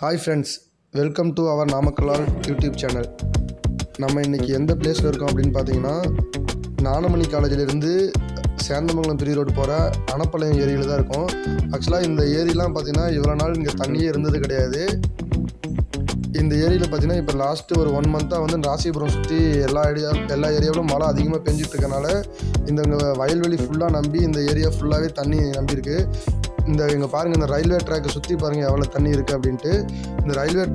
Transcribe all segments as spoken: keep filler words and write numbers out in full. Hi friends, welcome to our Namakkal YouTube channel. நம்ம இன்னைக்கு எந்த பிளேஸ்ல இருக்கோம் அப்படினு பாத்தீங்கன்னா நானமணி காலேஜ்ல இருந்து சேந்தமங்கலம் பெரிய ரோட் போற அணப்பளையம் ஏரியில தான் இருக்கோம். एक्चुअली இந்த ஏரிலாம் பாத்தீங்கன்னா இவ்வளவு நாள் இங்க தண்ணியே இருந்தது கிடையாது. இந்த ஏரியில பாத்தீங்கன்னா இப்ப லாஸ்ட் ஒரு one மந்தா வந்து ராசிபுரம் சுத்தி எல்லா ஏரியா எல்லா ஏரியாவும் மழை அதிகமா பெஞ்சிட்டு இருக்கனால இந்த வயல்வெளி ஃபுல்லா நம்பி இந்த ஏரியா ஃபுல்லாவே தண்ணி நம்பி இருக்கு. இந்த இங்க பாருங்க இந்த ரயில்வே ட்ராக் சுத்தி பாருங்க எவ்வளவு தண்ணி இருக்கு அப்படிட்டு இந்த ரயில்வே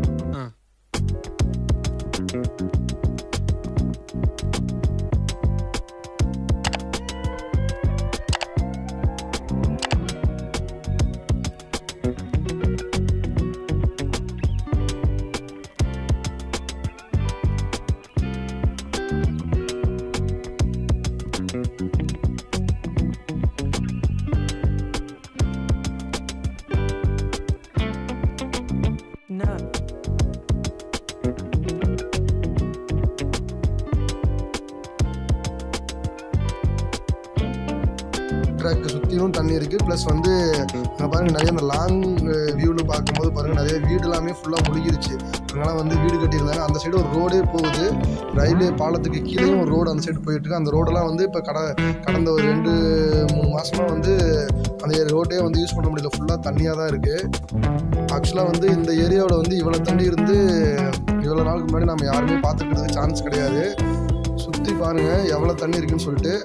ட்ராக் சுத்தியும் தண்ணி இருக்கு. பிளஸ் வந்து பாருங்க நிறைய அந்த லாங் வியூல பார்க்கும்போது பாருங்க நிறைய வீடு எல்லாமே ஃபுல்லா முழுகிருச்சு. அதனால வந்து வீடு கட்டியிருந்தாங்க. அந்த சைடு ஒரு ரோடே போகுது. ரயில்வே பாலத்துக்கு கீழே ஒரு ரோடு அந்த சைடு போயிட்டு இருக்கு. அந்த ரோடெல்லாம் வந்து இப்போ கட கடந்த ஒரு ரெண்டு மூணு மாசமா வந்து அந்த ரோடே வந்து யூஸ் பண்ண முடியல. ஃபுல்லா தண்ணியாக தான் இருக்கு. ஆக்சுவலா வந்து இந்த ஏரியாவில் வந்து இவ்வளவு தண்ணி இருந்து இவ்வளவு நாளுக்கு முன்னாடி நம்ம யாருமே பார்த்துக்கிறதுக்கு சான்ஸ் கிடையாது. சுற்றி பாருங்க எவ்வளவு தண்ணி இருக்குன்னு சொல்லிட்டு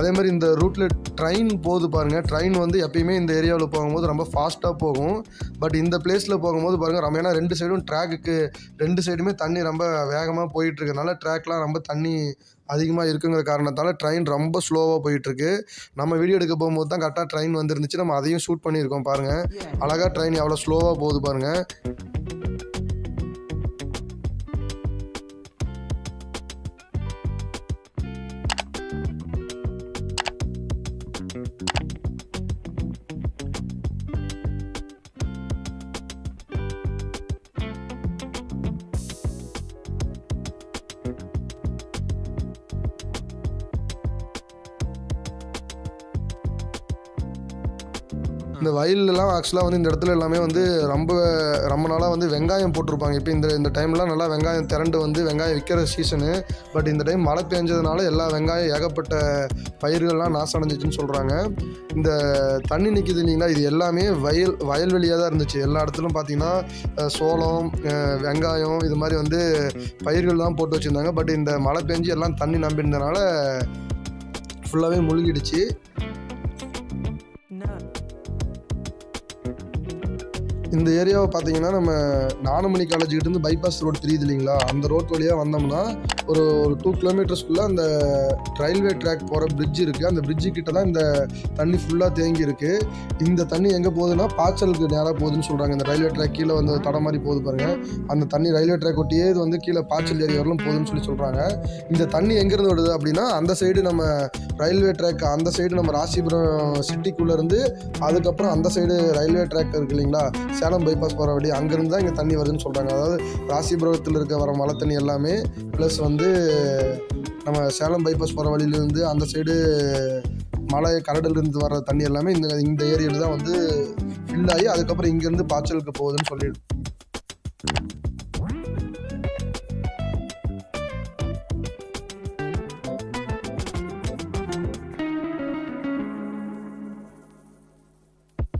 அதே மாதிரி இந்த ரூட்ல ட்ரெயின் போகுது பாருங்க. ட்ரெயின் வந்து எப்பயுமே இந்த ஏரியாவில் போகும்போது ரொம்ப ஃபாஸ்ட்டாக போகும். பட் இந்த பிளேஸ்ல போகும்போது பாருங்க ரொம்ப ஏன்னா ரெண்டு சைடும் ட்ராக்குக்கு ரெண்டு சைடுமே தண்ணி ரொம்ப வேகமாக போயிட்டு இருக்கிறதுனால ட்ராக்லாம் ரொம்ப தண்ணி அதிகமாக இருக்குங்கிற காரணத்தால் ட்ரெயின் ரொம்ப ஸ்லோவாக போயிட்டுருக்கு. நம்ம வீடியோ எடுக்க போகும்போது தான் கரெக்டாக ட்ரெயின் வந்துருந்துச்சு. நம்ம அதையும் ஷூட் பண்ணியிருக்கோம் பாருங்க. அழகாக ட்ரெயின் எவ்வளோ ஸ்லோவாக போகுது பாருங்க. இந்த வயல்லாம் ஆக்சுவலாக வந்து இந்த இடத்துல எல்லாமே வந்து ரொம்ப ரொம்ப நாளாக வந்து வெங்காயம் போட்டிருப்பாங்க. இப்போ இந்த இந்த டைம்லாம் நல்லா வெங்காயம் திரண்டு வந்து வெங்காயம் விற்கிற சீசனு. பட் இந்த டைம் மழை பெஞ்சதுனால எல்லா வெங்காயம் ஏகப்பட்ட பயிர்கள்லாம் நாசம் அடைஞ்சிச்சுன்னு சொல்கிறாங்க. இந்த தண்ணி நிற்கிது இல்லைங்களா, இது எல்லாமே வயல் வயல்வெளியாக தான் இருந்துச்சு. எல்லா இடத்துலையும் பார்த்தீங்கன்னா சோளம் வெங்காயம் இது மாதிரி வந்து பயிர்கள் தான் போட்டு வச்சுருந்தாங்க. பட் இந்த மழை பெஞ்சு எல்லாம் தண்ணி நம்பினதுனால ஃபுல்லாகவே முழுகிடுச்சு. இந்த ஏரியாவை பார்த்தீங்கன்னா நம்ம நானமணி காலேஜுக்கிட்ட இருந்து பைபாஸ் ரோடு தெரியுது இல்லைங்களா, அந்த ரோட் வழியாக வந்தோம்னா ஒரு ஒரு டூ கிலோமீட்டர்ஸ்குள்ளே அந்த ரயில்வே ட்ராக் போகிற பிரிட்ஜ் இருக்குது. அந்த பிரிட்ஜு கிட்ட தான் இந்த தண்ணி ஃபுல்லாக தேங்கி இருக்குது. இந்த தண்ணி எங்கே போகுதுன்னா பாச்சலுக்கு நேராக போகுதுன்னு சொல்கிறாங்க. இந்த ரயில்வே ட்ராக் கீழே வந்து தடம் மாதிரி போகுது பாருங்கள். அந்த தண்ணி ரயில்வே ட்ராக் ஒட்டியே இது வந்து கீழே பாச்சல் ஏரியா வரலும் போகுதுன்னு சொல்லி சொல்கிறாங்க. இந்த தண்ணி எங்கேருந்து வருது அப்படின்னா அந்த சைடு நம்ம ரயில்வே ட்ராக் அந்த சைடு நம்ம ராசிபுரம் சிட்டிக்குள்ளேருந்து அதுக்கப்புறம் அந்த சைடு ரயில்வே ட்ராக் இருக்குது இல்லைங்களா சேலம் பைபாஸ் போகிற வழி அங்கேருந்து தான் இங்கே தண்ணி வருதுன்னு சொல்கிறாங்க. அதாவது ராசிபுரத்தில் இருக்க வர மழை தண்ணி எல்லாமே ப்ளஸ் வந்து நம்ம சேலம் பைபாஸ் போகிற வழியிலேருந்து அந்த சைடு மலை கரடிலிருந்து வர தண்ணி எல்லாமே இந்த இந்த ஏரியாவில் தான் வந்து ஃபில் ஆகி அதுக்கப்புறம் இங்கேருந்து பாய்ச்சலுக்கு போகுதுன்னு சொல்லிடு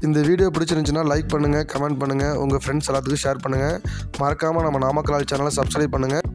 இந்த வீடியோ பிடிச்சிருந்துச்சுன்னா லைக் பண்ணுங்கள், கமெண்ட் பண்ணுங்கள், உங்கள் ஃப்ரெண்ட்ஸ் எல்லாத்துக்கும் ஷேர் பண்ணுங்கள். மறக்காமல் நம்ம நாமக்கல் சேனலை சப்ஸ்கிரைப் பண்ணுங்கள்.